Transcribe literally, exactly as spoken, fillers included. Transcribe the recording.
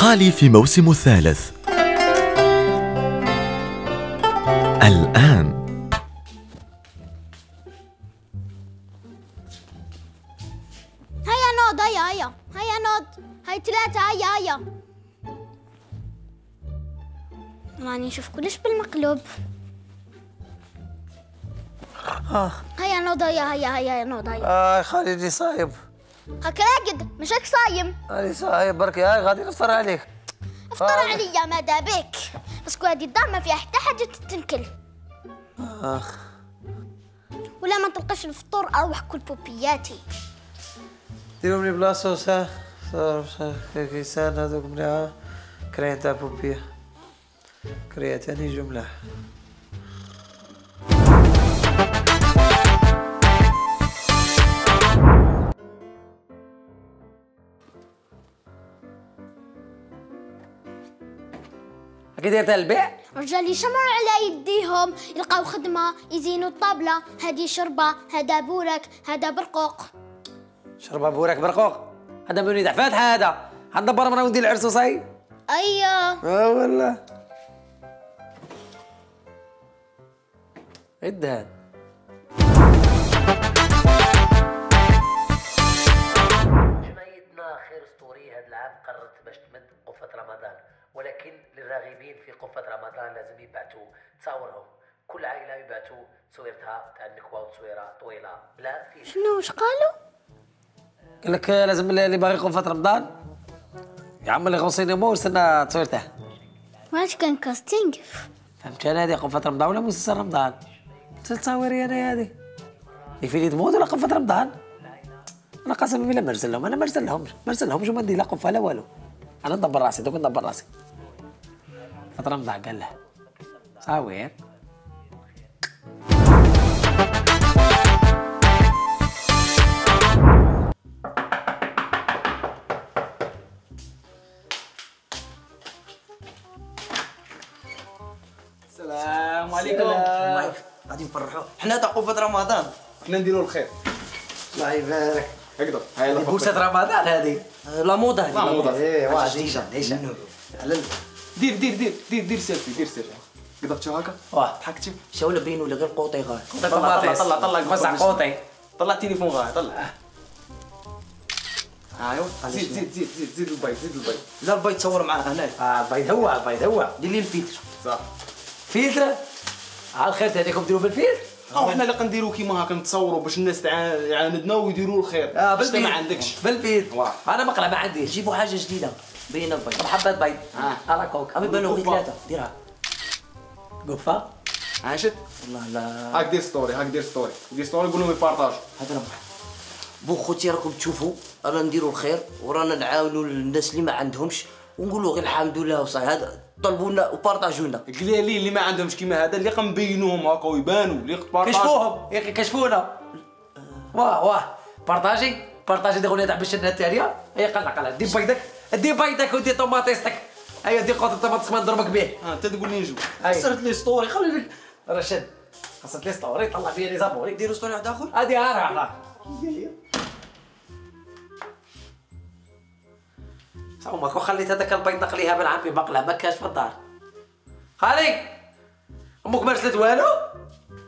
خالي في موسم الثالث. الآن هيا نوض، هيا هيا هيا نوض، هاي ثلاثة، هيا هيا. راني نشوف كلش بالمقلوب. آه هيا نوض، هيا هيا هيا نوض، هيا. آه خالي راني صايب. هاك راقد، مش هاك صايم. راني صايب برك، هاي غادي نفطر عليك. افطر آه. عليا ماذا بك، باسكو هادي الدار ما فيها حتى حاجة تتنكل. آخ ولا ما تلقاش الفطور، أروح كل بوبياتي. ديرهم لي بلاصة وساع، كيسان هاذوك مليحة، كريان تاع بوبية، كريان تاني يجو ملاح. كي داير تاع البيع؟ رجالي شمعوا على يديهم، يلقاو خدمة، يزينوا الطابلة، هادي شربة، هذا بورك، هذا برقوق. شربة بورك برقوق؟ هذا منو يدع فاتحة هذا؟ غندبر مرة وندير العرس وصاي؟ أيوه. أه والله. غير الدهان. حمايتنا خير أسطوري. هاد العام قررت باش تمد قفة رمضان، ولكن للراغبين في قفة رمضان لازم يبعثوا تصاورهم، كل عائلة يبعثوا تصويرتها تاع النكوة وتصويرة طويلة بلا فيلم. شنو واش قالوا؟ قال لك لازم اللي باغي قفة رمضان يعمل لي غونسينيمون ويستنى تصويرته. واش كان كاستينغ؟ فهمت انا هذه قفة رمضان ولا مسلسل رمضان؟ مسلسل تصاويري انا هذه. يفيد تموت ولا قفة رمضان؟ انا قسما بالله ما نرسل لهم، انا ما نرسل لهمش، ما نرسل لهمش وما ندير لا قفة لا والو. انا ندبر راسي، دوك ندبر راسي. فترة مضاع قال له صاوير. السلام عليكم. الله غادي نفرحوا حنا تاع قفة رمضان، حنا نديروا الخير. الله يبارك. هكذا هاي بوسة رمضان هذه، لا موضة هذه، لا موضة. ايه واش ديجا ديجا دير دير دير دير دير سيلفي، دير سيلفي. قدرتي هكا؟ واه ضحكتي. شاول برينو ولا غير قوطي غاي. طلع طلع طلع وسع قوطي. طلع التليفون غاي، طلع. ايوا زيد زيد زيد زيد زيد البيض، زيد البيض. لا البيض تصور معاه هنايا. اه البيض هو البيض هو. دير لي الفلتر. صح. فلتر؟ على الخير تاعكم ديروا بالفلتر؟ أو حنا اللي قنديرو كيما هاكا، نتصوروا باش الناس تعاندنا ويديروا الخير. اه بالفلتر. ما عندكش. بالفلتر. واه. أنا مقلع ما عنديش. جيبوا حاجة جديدة. بين البيض، حبات بيض. اه على كوك، ابي بالو غير ثلاثة، ديرها. قفة. عاشت؟ والله لا. هاك دير ستوري، هاك دير ستوري، دير ستوري قول لهم يبارطاجوا. هذا ربح. بو خوتي راكم تشوفوا، رانا نديروا الخير، ورانا نعاونوا الناس اللي ما عندهمش، ونقولوا غير الحمد لله وصاي. هذا طلبوا لنا وبارطاجوا لنا. القليلين اللي ما عندهمش كيما هذا، اللي قنبينوهم هاكا ويبانوا، اللي قتبارطاجوا. كشفوهم، يا اخي كشفونا. واه واه، بارطاجي، بارطاجي ديك الأغنية تاع باش الناس التالية، هي قلع قلع، دير بيضك. دي بيضك ودي طوماطيستك، ايوا دي قوطه طوماطيس ما نضربك به. اه انت تقول لي نجوب. خسرت لي ستوري، خلي لك رشد خسرت لي ستوري، طلع فيا لي زابوري. ديروا ستوري واحد اخر. هادي ها راه صومك، وخليت هذاك البيض نقليها من عمي بقله ما كاش في الدار. خالي امك ما رسلت والو.